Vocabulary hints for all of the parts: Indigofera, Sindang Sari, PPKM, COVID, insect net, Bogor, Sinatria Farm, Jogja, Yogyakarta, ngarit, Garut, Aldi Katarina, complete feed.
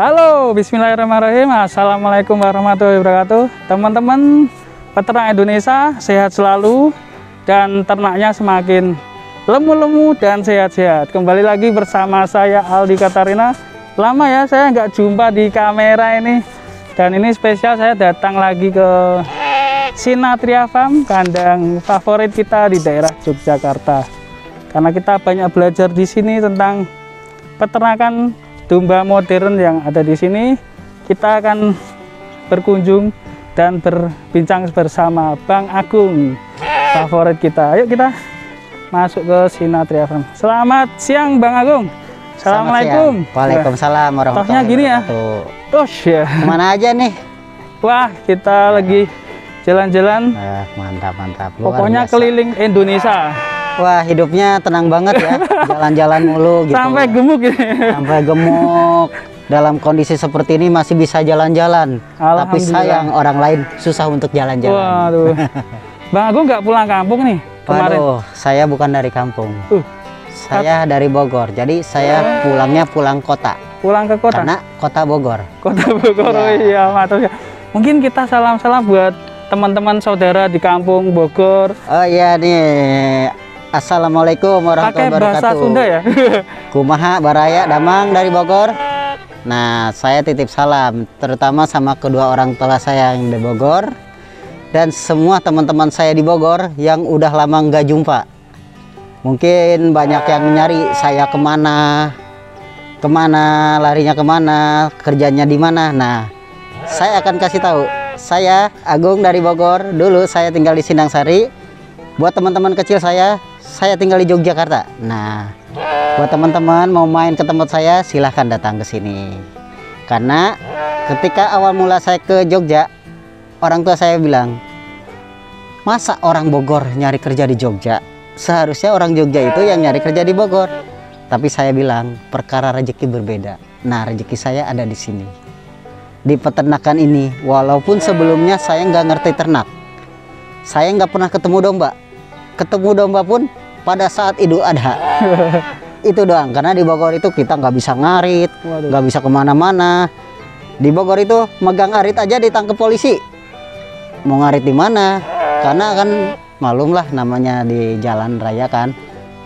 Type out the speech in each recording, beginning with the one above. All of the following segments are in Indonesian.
Halo, bismillahirrahmanirrahim. Assalamualaikum warahmatullahi wabarakatuh. Teman-teman peternak Indonesia, sehat selalu dan ternaknya semakin lemu-lemu dan sehat-sehat. Kembali lagi bersama saya Aldi Katarina. Lama ya saya nggak jumpa di kamera ini. Dan ini spesial saya datang lagi ke Sinatria Farm, kandang favorit kita di daerah Yogyakarta. Karena kita banyak belajar di sini tentang peternakan domba modern yang ada di sini. Kita akan berkunjung dan berbincang bersama Bang Agung, favorit kita. Ayo kita masuk ke Sinatria Farm. Selamat siang Bang Agung. Assalamualaikum. Waalaikumsalam warahmatullahi wabarakatuh. Gini ya. Tos ya. Kemana aja nih? Wah, kita lagi jalan-jalan. Mantap. Pokoknya keliling Indonesia. Wah, hidupnya tenang banget ya, jalan-jalan mulu gitu. Sampai gemuk ya. Sampai gemuk. Dalam kondisi seperti ini masih bisa jalan-jalan. Tapi sayang orang lain susah untuk jalan-jalan. Waduh. Bang Agung nggak pulang kampung nih kemarin? Waduh, saya bukan dari kampung. Saya dari Bogor. Jadi saya pulangnya pulang kota. Pulang ke kota? Karena kota Bogor. Kota Bogor, iya. Mungkin kita salam-salam buat teman-teman saudara di kampung Bogor. Oh iya nih. Assalamualaikum warahmatullahi wabarakatuh. Pakai bahasa Sunda ya. Kumaha baraya damang dari Bogor. Nah, saya titip salam terutama sama kedua orang tua saya yang di Bogor dan semua teman-teman saya di Bogor yang udah lama nggak jumpa. Mungkin banyak yang nyari saya kemana, larinya kemana, kerjanya di mana. Nah, saya akan kasih tahu. Saya Agung dari Bogor. Dulu saya tinggal di Sindang Sari. Buat teman-teman kecil saya tinggal di Yogyakarta. Nah, buat teman-teman mau main ke tempat saya, silahkan datang ke sini. Karena ketika awal mula saya ke Jogja, orang tua saya bilang, masa orang Bogor nyari kerja di Jogja? Seharusnya orang Jogja itu yang nyari kerja di Bogor. Tapi saya bilang, perkara rezeki berbeda. Nah, rezeki saya ada di sini. Di peternakan ini, walaupun sebelumnya saya nggak ngerti ternak. Saya nggak pernah ketemu domba. Ketemu domba pun pada saat Idul Adha. Itu doang, karena di Bogor itu kita nggak bisa ngarit, nggak bisa kemana-mana. Di Bogor itu megang arit aja ditangkap polisi. Mau ngarit di mana? Karena kan malum lah namanya di jalan raya kan.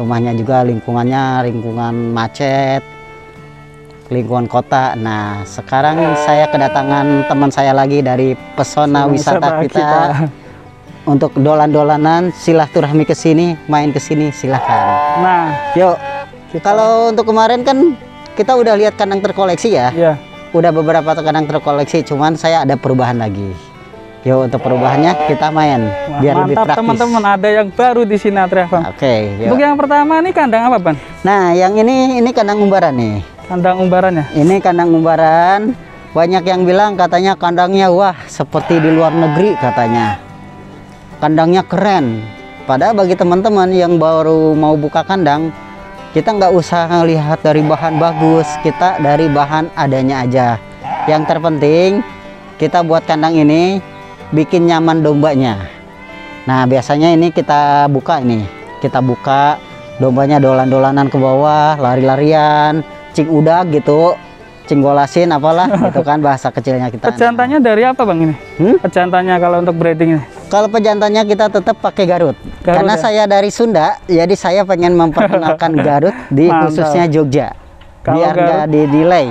Rumahnya juga lingkungannya lingkungan macet, lingkungan kota. Nah, sekarang saya kedatangan teman saya lagi dari pesona wisata kita. Untuk dolan-dolanan, silaturahmi ke sini, main ke sini, silahkan. Nah, yuk. Kalau untuk kemarin kan kita udah lihat kandang terkoleksi ya. Iya. Udah beberapa kandang terkoleksi, cuman saya ada perubahan lagi. Yuk, untuk perubahannya kita main. Wah, biar mantap, lebih praktis. Teman-teman, ada yang baru di Sinatria Farm. Oke. Untuk yang pertama ini kandang apa, Bang? Nah, yang ini kandang umbaran nih. Kandang umbaran ya? Ini kandang umbaran. Banyak yang bilang katanya kandangnya wah seperti di luar negeri katanya. Kandangnya keren. Padahal bagi teman-teman yang baru mau buka kandang, kita nggak usah ngelihat dari bahan bagus, kita dari bahan adanya aja. Yang terpenting kita buat kandang ini bikin nyaman dombanya. Nah, biasanya ini kita buka ini. Kita buka dombanya dolan-dolanan ke bawah, lari-larian, cing udak gitu. Cinggolasin apalah gitu kan bahasa kecilnya kita. Pejantannya dari apa Bang ini? Pejantannya kalau untuk breedingnya? Kalau pejantannya kita tetap pakai Garut karena ya? Saya dari Sunda, jadi saya pengen memperkenalkan Garut di khususnya Jogja. Kalau biar nggak dinilai,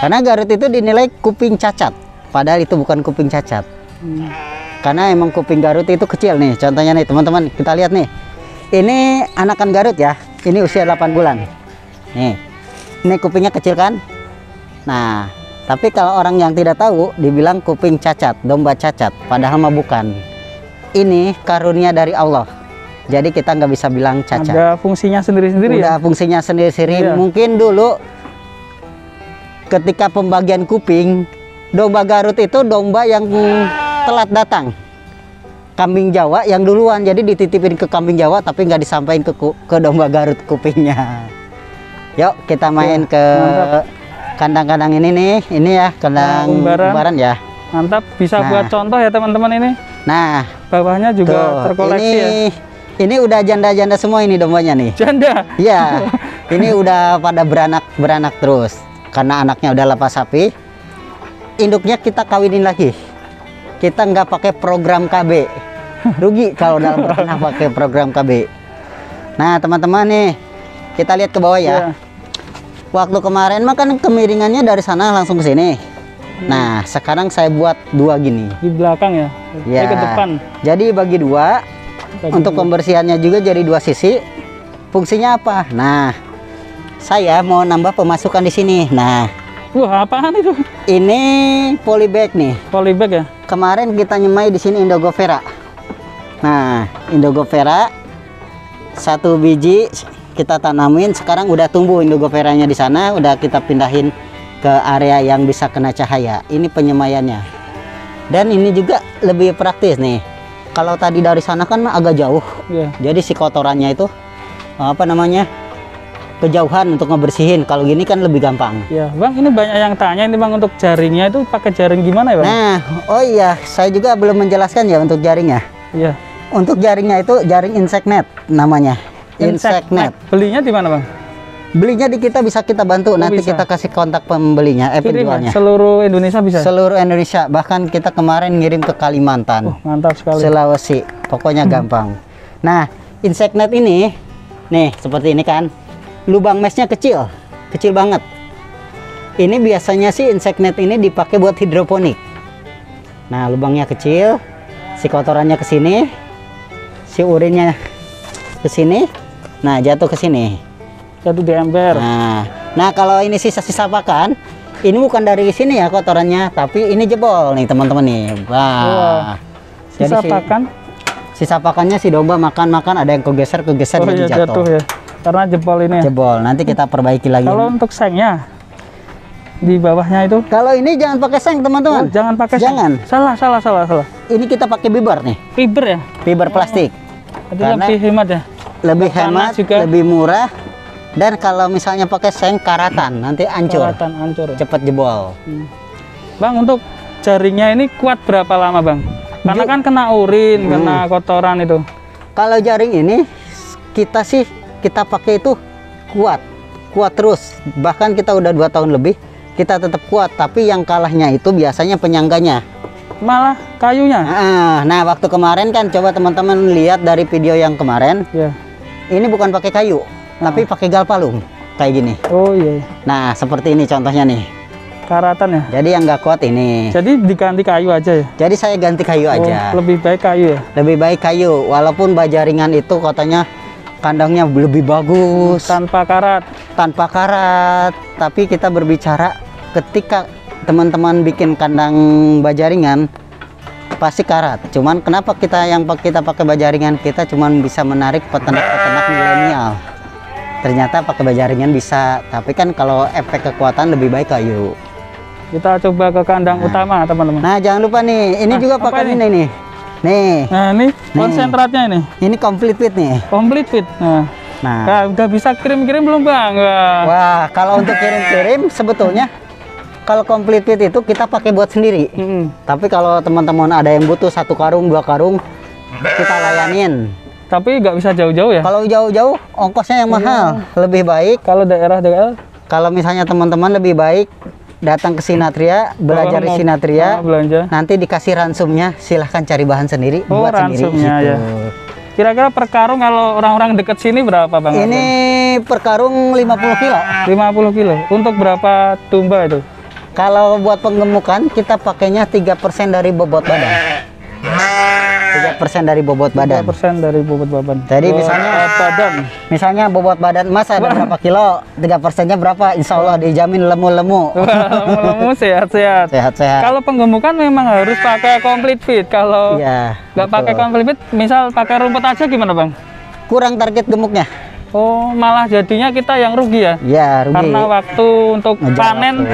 karena Garut itu dinilai kuping cacat, padahal itu bukan kuping cacat. Karena emang kuping Garut itu kecil nih. Contohnya nih teman-teman, kita lihat nih, ini anakan Garut ya, ini usia 8 bulan. Nih, ini kupingnya kecil kan? Nah. Tapi kalau orang yang tidak tahu dibilang kuping cacat, domba cacat, padahal mah bukan. ini karunia dari Allah. Jadi kita nggak bisa bilang cacat. Ada fungsinya sendiri-sendiri ya? Ada fungsinya sendiri-sendiri. Iya. Mungkin dulu ketika pembagian kuping, domba Garut itu domba yang telat datang. Kambing Jawa yang duluan, jadi dititipin ke kambing Jawa tapi nggak disampaikan ke domba Garut kupingnya. Yuk kita main ke kandang-kandang ini nih, ini ya kandang umbaran ya. Mantap, bisa buat contoh ya teman-teman ini. Nah, bawahnya juga terkoleksi ini, ya. Ini udah janda-janda semua ini dombanya nih. Janda? Iya, ini udah pada beranak-beranak terus. Karena anaknya udah lepas sapi, induknya kita kawinin lagi. Kita nggak pakai program KB. Rugi kalau dalam pernah pakai program KB. Nah teman-teman nih, kita lihat ke bawah ya. Yeah. Waktu kemarin makan kemiringannya dari sana langsung ke sini. Nah sekarang saya buat dua gini. Di belakang ya? Ya. Ke depan. Jadi bagi dua. Untuk pembersihannya juga jadi dua sisi. Fungsinya apa? Nah, saya mau nambah pemasukan di sini. Nah. Wah, apaan itu? Ini polybag nih. Polybag ya? Kemarin kita nyemai di sini Indigofera. Nah, Indigofera satu biji kita tanamin. Sekarang udah tumbuh Indigoveranya di sana. Udah kita pindahin ke area yang bisa kena cahaya. Ini penyemaiannya. Dan ini juga lebih praktis nih. Kalau tadi dari sana kan agak jauh. Yeah. Jadi si kotorannya itu apa namanya? Kejauhan untuk ngebersihin. Kalau gini kan lebih gampang ya bang. Ini banyak yang tanya ini bang, untuk jaringnya itu pakai jaring gimana ya bang? Nah, oh iya, saya juga belum menjelaskan ya untuk jaringnya. Iya, untuk jaringnya itu jaring insect net namanya. Insect net. Belinya di mana bang? Belinya di kita bisa kita bantu. Oh, nanti bisa. Kita kasih kontak pembelinya, penjualnya. Seluruh Indonesia bisa? Seluruh Indonesia, bahkan kita kemarin ngirim ke Kalimantan. Mantap sekali. Sulawesi, pokoknya gampang. Nah, insect net ini nih seperti ini kan. Lubang mesnya kecil, kecil banget. Ini biasanya sih insect net ini dipakai buat hidroponik. Nah, lubangnya kecil, si kotorannya ke sini, si urinnya ke sini, nah jatuh ke sini. Jatuh di ember. Nah, kalau ini sisa-sisa pakan, ini bukan dari sini ya kotorannya, tapi ini jebol nih teman-teman nih. Wah. Sisa pakan? Sisa pakannya si domba makan-makan ada yang kegeser jadi jatuh. Ya. Karena jebol ini. Jebol. Nanti kita perbaiki lagi. Kalau untuk sengnya di bawahnya itu? Kalau ini jangan pakai seng, teman-teman. Oh, jangan pakai seng. Jangan. Salah. Ini kita pakai fiber nih. Fiber ya? Fiber plastik. Itu lebih hemat ya. Lebih hemat, juga lebih murah. Dan kalau misalnya pakai seng karatan, nanti hancur. Karatan hancur. Ya? Cepat jebol. Bang, untuk jaringnya ini kuat berapa lama, Bang? Karena kan kena urin, kena kotoran itu. Kalau jaring ini kita sih kita pakai itu kuat terus, bahkan kita udah 2 tahun lebih kita tetap kuat, tapi yang kalahnya itu biasanya penyangganya, malah kayunya. Nah waktu kemarin kan coba teman-teman lihat dari video yang kemarin ya. Ini bukan pakai kayu tapi pakai galpalung kayak gini. Oh iya. Nah seperti ini contohnya nih, karatan ya. Jadi yang nggak kuat ini jadi diganti kayu aja ya. Jadi saya ganti kayu aja. Lebih baik kayu ya, lebih baik kayu, walaupun bajaringan itu katanya kandangnya lebih bagus tanpa karat, tapi kita berbicara ketika teman-teman bikin kandang bajaringan pasti karat. Cuman kenapa kita pakai bajaringan, kita cuman bisa menarik peternak milenial. Ternyata pakai bajaringan bisa, tapi kan kalau efek kekuatan lebih baik kayu. Kita coba ke kandang utama teman-teman. Nah jangan lupa nih, ini juga pakai ini nih. Nih. Nah, ini konsentratnya ini. Ini complete feed nih. Complete feed. Nah, udah bisa kirim-kirim belum, Bang? Wah, kalau untuk kirim-kirim sebetulnya kalau complete feed itu kita pakai buat sendiri. Tapi kalau teman-teman ada yang butuh 1 karung, 2 karung kita layanin. Tapi nggak bisa jauh-jauh ya? Kalau jauh-jauh ongkosnya yang mahal. Lebih baik kalau daerah-daerah. Kalau misalnya teman-teman lebih baik datang ke Sinatria, belajar di Sinatria, nanti dikasih ransumnya, silahkan cari bahan sendiri, buat sendiri. Ya. Kira-kira per karung kalau orang-orang deket sini berapa bang? Ini per karung 50 kilo. 50 kilo. Untuk berapa domba itu? Kalau buat penggemukan kita pakainya 3% dari bobot badan. 3% dari bobot badan. 3% dari bobot badan. Jadi misalnya badan, misalnya bobot badan Mas ada berapa kilo, 3%-nya berapa? Insya Allah dijamin lemu-lemu. Lemu-lemu sehat-sehat. Sehat-sehat. Kalau penggemukan memang harus pakai complete feed. Kalau nggak pakai complete feed, misal pakai rumput aja gimana, Bang? Kurang target gemuknya. Oh, malah jadinya kita yang rugi ya? Iya, rugi. Karena waktu untuk panen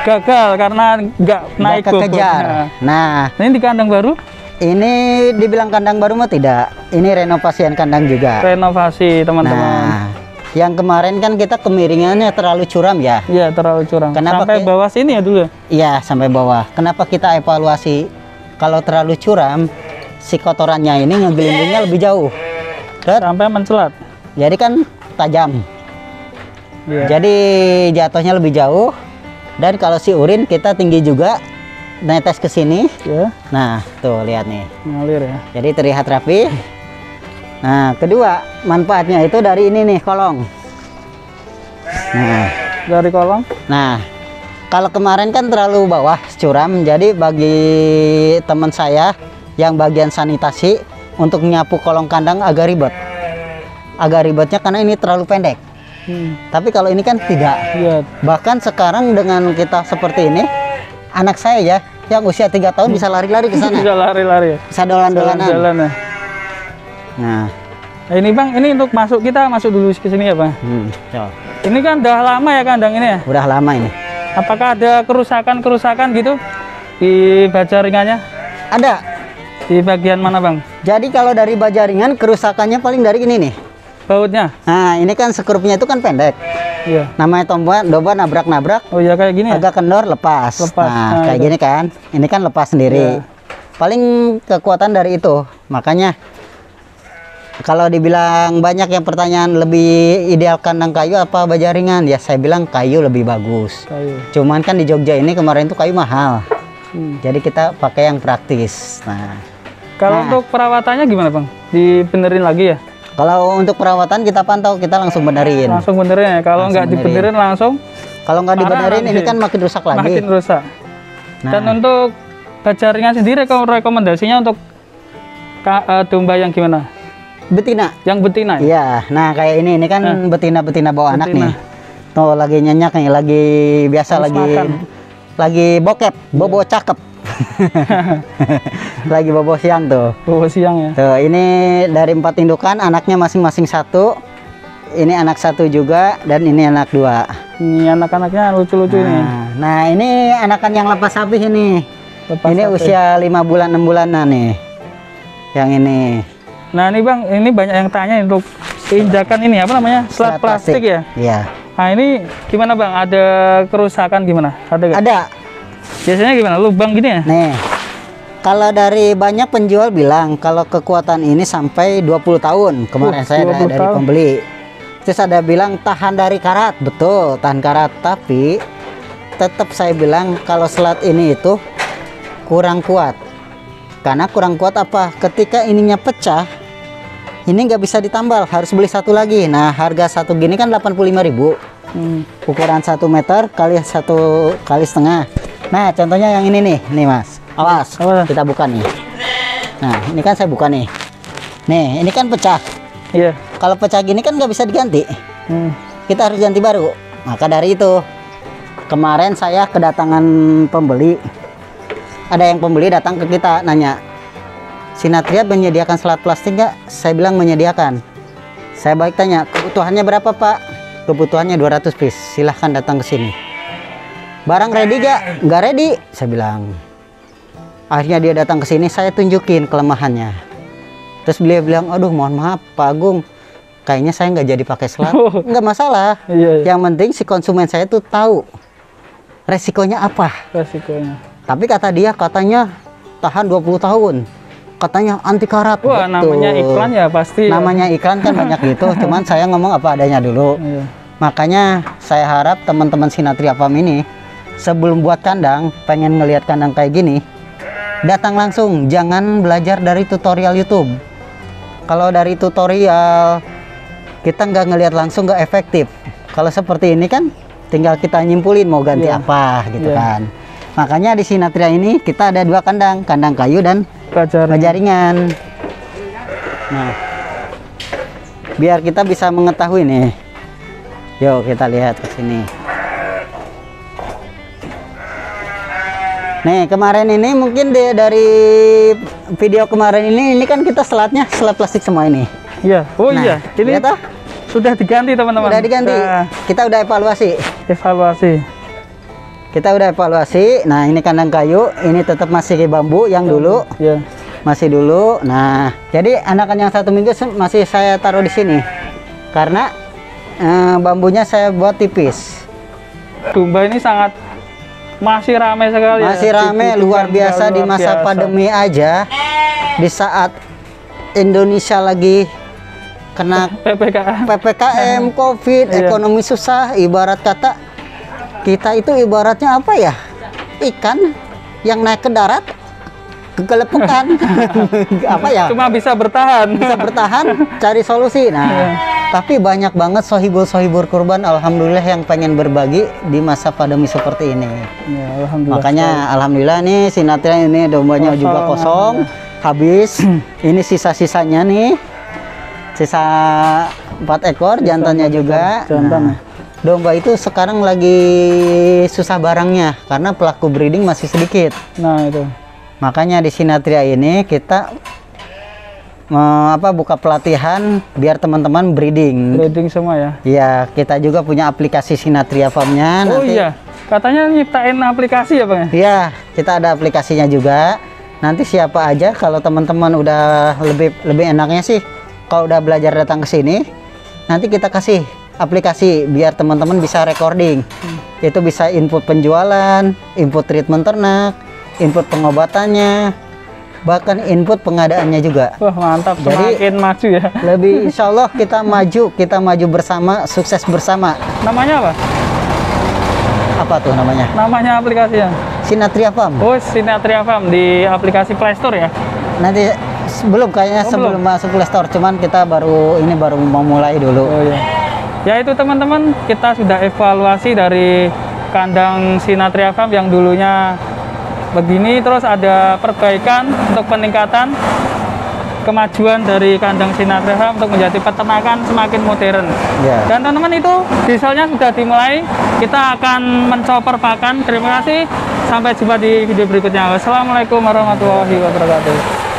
gagal karena nggak naik kejar. Nah, ini di kandang baru? Ini dibilang kandang baru mah tidak. Ini renovasian kandang juga. Renovasi, teman-teman. Nah, yang kemarin kan kita kemiringannya terlalu curam ya? Iya, terlalu curam. Kenapa sampai bawah sini ya dulu? Iya, sampai bawah. Kenapa kita evaluasi kalau terlalu curam, si kotorannya ini ngegelindingnya lebih jauh. Sampai mencelat. Jadi kan tajam, jadi jatuhnya lebih jauh. Dan kalau si urin kita tinggi juga, netes ke sini. Nah, tuh lihat nih, ngalir ya. Jadi terlihat rapi. Nah, kedua manfaatnya itu dari ini nih kolong. Nah, dari kolong. Nah, kalau kemarin kan terlalu bawah curam, jadi bagi teman saya yang bagian sanitasi untuk menyapu kolong kandang agak ribet. Agak ribetnya karena ini terlalu pendek. Tapi kalau ini kan tidak. Bahkan sekarang dengan kita seperti ini, anak saya ya yang usia 3 tahun bisa lari-lari ke sana. Bisa lari-lari. Bisa dolan-dolanan. Nah, ini Bang, ini untuk masuk kita masuk dulu ke sini ya, Bang. Ini kan udah lama ya kandang ini ya? Udah lama ini. Apakah ada kerusakan-kerusakan gitu di baja ringannya? Ada. Di bagian mana, Bang? Jadi kalau dari baja ringan kerusakannya paling dari ini nih. Bautnya. Nah, ini kan skrupnya itu kan pendek. Iya. Namanya tombol domba nabrak-nabrak. Oh iya, kayak gini. Agak ya? Kendor lepas. Nah, kayak itu. Gini kan. Ini kan lepas sendiri. Paling kekuatan dari itu. Makanya kalau dibilang banyak yang pertanyaan lebih ideal kandang kayu apa baja ringan? Ya saya bilang kayu lebih bagus. Kayu. Cuman kan di Jogja ini kemarin tuh kayu mahal. Jadi kita pakai yang praktis. Nah. Kalau untuk perawatannya gimana, Bang? Dibenerin lagi ya? Kalau untuk perawatan kita pantau, kita langsung benerin. Langsung benerin ya. Kalau nggak dibenerin langsung. Kalau nggak dibenerin ini kan makin rusak lagi. Makin rusak. Nah. Dan untuk baja ringan sendiri rekomendasinya untuk domba yang gimana? Betina. Yang betina. Iya. Nah, kayak ini kan betina-betina bawa anak nih. Tuh lagi nyenyak nih, lagi biasa lagi bokep, bobo cakep. Lagi bobo siang tuh. Bobo siang ya. Tuh, ini dari 4 indukan, anaknya masing-masing satu. Ini anak satu juga dan ini anak dua. Ini anak-anaknya lucu-lucu nih. Nah, ini anakan yang lepas sapi ini. Lepas ini sapi. Usia 5 bulan 6 bulanan nih. Yang ini. Nah, ini Bang, ini banyak yang tanya untuk injakan ini apa namanya? Slat plastik ya? Iya. Nah, ini gimana, Bang? Ada kerusakan gimana? Ada gak? Ada. Biasanya gimana? Lubang gini ya? Nih. Kalau dari banyak penjual bilang kalau kekuatan ini sampai 20 tahun. Kemarin saya dari pembeli. Terus ada bilang tahan dari karat. Betul, tahan karat, tapi tetap saya bilang kalau selat ini itu kurang kuat. Karena kurang kuat apa? Ketika ininya pecah, ini nggak bisa ditambal, harus beli satu lagi. Nah, harga satu gini kan 85.000. Ukuran 1 meter kali 1,5 kali. Nah, contohnya yang ini nih, Mas. Awas, kita buka nih. Nah, ini kan saya buka nih. Nih, ini kan pecah. Iya. Kalau pecah gini kan nggak bisa diganti. Kita harus ganti baru. Maka dari itu, kemarin saya kedatangan pembeli. Ada yang pembeli datang ke kita nanya, Sinatria menyediakan selat plastik nggak? Saya bilang menyediakan. Saya balik tanya, kebutuhannya berapa, Pak? Kebutuhannya 200 piece. Silahkan datang ke sini. Barang ready gak? Nggak ready, saya bilang. Akhirnya dia datang ke sini, saya tunjukin kelemahannya. Terus beliau bilang, aduh mohon maaf Pak Agung, kayaknya saya nggak jadi pakai selat. Nggak masalah. Yang penting si konsumen saya tuh tahu resikonya apa. Resikonya. Tapi kata dia, katanya tahan 20 tahun. Katanya anti karat. Wah, betul. Namanya iklan ya pasti. Namanya iklan kan banyak gitu. Cuman saya ngomong apa adanya dulu. Makanya saya harap teman-teman Sinatria Farm ini sebelum buat kandang, pengen ngelihat kandang kayak gini, datang langsung, jangan belajar dari tutorial YouTube. Kalau dari tutorial, kita nggak ngelihat langsung, nggak efektif. Kalau seperti ini kan, tinggal kita nyimpulin mau ganti apa, gitu kan. Makanya di Sinatria ini, kita ada dua kandang, kandang kayu dan pajaringan. Nah, biar kita bisa mengetahui nih. Yuk kita lihat ke sini. Nih kemarin ini mungkin dari video kemarin ini kan kita selatnya selat plastik semua ini. Iya. Oh nah, iya. Ini sudah diganti teman-teman. Sudah diganti. Kita udah evaluasi. Nah ini kandang kayu. Ini tetap masih bambu yang dulu. Iya. Masih dulu. Nah jadi anakan yang 1 minggu masih saya taruh di sini karena bambunya saya buat tipis. Domba ini sangat masih ramai sekali. Masih ramai luar biasa di masa pandemi aja. Di saat Indonesia lagi kena PPKM, COVID, ekonomi susah. Ibarat kata kita itu ibaratnya apa ya? Ikan yang naik ke darat kegelepekan. Apa ya? Cuma bisa bertahan. Bisa bertahan, cari solusi. Nah, tapi banyak banget sohibur-sohibur kurban alhamdulillah yang pengen berbagi di masa pandemi seperti ini ya, alhamdulillah. Makanya alhamdulillah nih Sinatria ini dombanya kosong, juga kosong habis. Ini sisa-sisanya nih, sisa 4 ekor jantannya juga jantan. Nah, domba itu sekarang lagi susah barangnya karena pelaku breeding masih sedikit. Nah itu makanya di Sinatria ini kita buka pelatihan biar teman-teman breeding. Breeding semua ya? Iya, kita juga punya aplikasi Sinatria Farm-nya. Oh nanti, iya, katanya nyiptain aplikasi ya Bang? Iya, kita ada aplikasinya juga. Nanti siapa aja kalau teman-teman udah lebih enaknya sih kalau udah belajar datang ke sini, nanti kita kasih aplikasi biar teman-teman bisa recording. Itu bisa input penjualan, input treatment ternak, input pengobatannya, bahkan input pengadaannya juga. Wah mantap, semakin maju ya. Lebih insya Allah kita maju bersama, sukses bersama. Namanya apa? Apa tuh namanya? Namanya aplikasinya? Sinatria Farm. Oh Sinatria Farm di aplikasi Play Store ya? Nanti belum kayaknya sebelum masuk Play Store, cuman kita baru memulai dulu. Oh, iya. Ya itu teman-teman, kita sudah evaluasi dari kandang Sinatria Farm yang dulunya begini, terus ada perbaikan untuk peningkatan kemajuan dari kandang Sinatria Farm untuk menjadi peternakan semakin modern. Yeah. Dan teman-teman itu dieselnya sudah dimulai, kita akan mencoper pakan. Terima kasih, sampai jumpa di video berikutnya. Wassalamualaikum warahmatullahi wabarakatuh.